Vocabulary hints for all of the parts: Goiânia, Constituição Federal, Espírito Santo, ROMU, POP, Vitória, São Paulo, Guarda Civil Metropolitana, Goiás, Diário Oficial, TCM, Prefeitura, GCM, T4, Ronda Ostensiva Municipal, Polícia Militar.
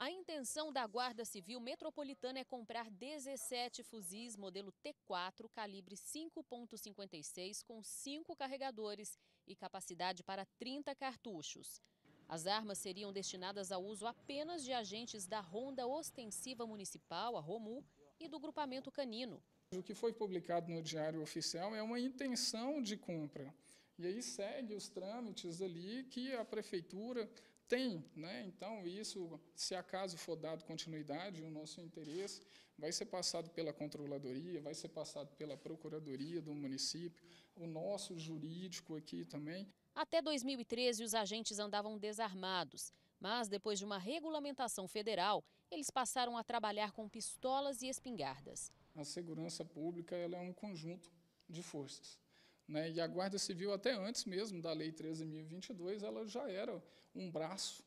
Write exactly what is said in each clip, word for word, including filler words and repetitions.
A intenção da Guarda Civil Metropolitana é comprar dezessete fuzis modelo T quatro, calibre cinco ponto cinquenta e seis, com cinco carregadores e capacidade para trinta cartuchos. As armas seriam destinadas ao uso apenas de agentes da Ronda Ostensiva Municipal, a ROMU, e do Grupamento Canino. O que foi publicado no Diário Oficial é uma intenção de compra. E aí segue os trâmites ali que a Prefeitura tem, né? Então isso, se acaso for dado continuidade, o nosso interesse vai ser passado pela Controladoria, vai ser passado pela Procuradoria do município, o nosso jurídico aqui também. Até dois mil e treze, os agentes andavam desarmados, mas depois de uma regulamentação federal, eles passaram a trabalhar com pistolas e espingardas. A segurança pública ela é um conjunto de forças. Né? E a Guarda Civil, até antes mesmo da Lei treze mil e vinte e dois, ela já era um braço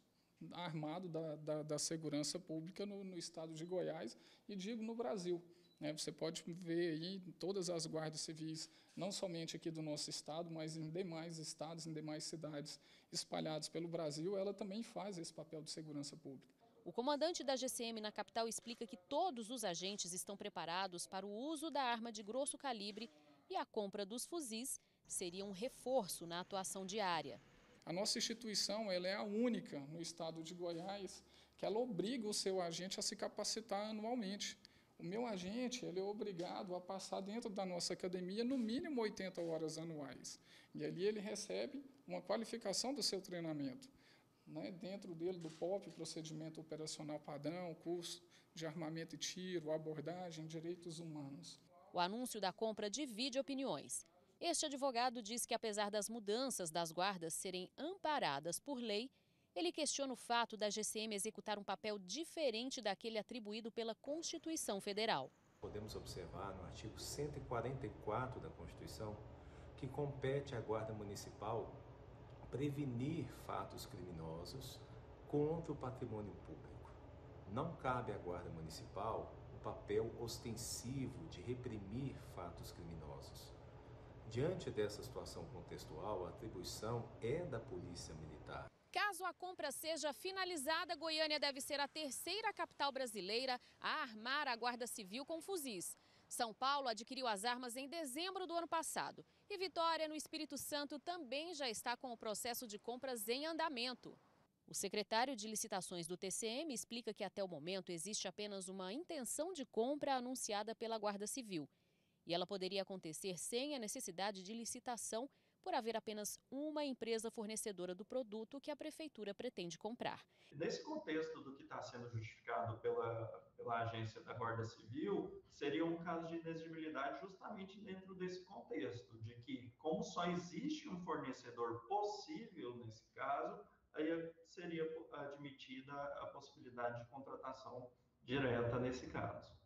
armado da, da, da segurança pública no, no estado de Goiás e, digo, no Brasil. Né? Você pode ver aí todas as guardas civis, não somente aqui do nosso estado, mas em demais estados, em demais cidades espalhadas pelo Brasil, ela também faz esse papel de segurança pública. O comandante da G C M na capital explica que todos os agentes estão preparados para o uso da arma de grosso calibre e a compra dos fuzis seria um reforço na atuação diária. A nossa instituição ela é a única no estado de Goiás que ela obriga o seu agente a se capacitar anualmente. O meu agente ele é obrigado a passar dentro da nossa academia no mínimo oitenta horas anuais. E ali ele recebe uma qualificação do seu treinamento. Né, dentro dele do P O P, procedimento operacional padrão, curso de armamento e tiro, abordagem, direitos humanos. O anúncio da compra divide opiniões. Este advogado diz que apesar das mudanças das guardas serem amparadas por lei, ele questiona o fato da G C M executar um papel diferente daquele atribuído pela Constituição Federal. Podemos observar no artigo cento e quarenta e quatro da Constituição que compete à Guarda Municipal prevenir fatos criminosos contra o patrimônio público. Não cabe à Guarda Municipal o papel ostensivo de reprimir fatos criminosos. Diante dessa situação contextual, a atribuição é da Polícia Militar. Caso a compra seja finalizada, Goiânia deve ser a terceira capital brasileira a armar a Guarda Civil com fuzis. São Paulo adquiriu as armas em dezembro do ano passado. E Vitória, no Espírito Santo, também já está com o processo de compras em andamento. O secretário de licitações do T C M explica que até o momento existe apenas uma intenção de compra anunciada pela Guarda Civil. E ela poderia acontecer sem a necessidade de licitação, por haver apenas uma empresa fornecedora do produto que a Prefeitura pretende comprar. Nesse contexto do que está sendo justificado pela, pela agência da Guarda Civil, seria um caso de inexigibilidade justamente dentro desse contexto, de que, como só existe um fornecedor possível nesse caso, aí seria admitida a possibilidade de contratação direta nesse caso.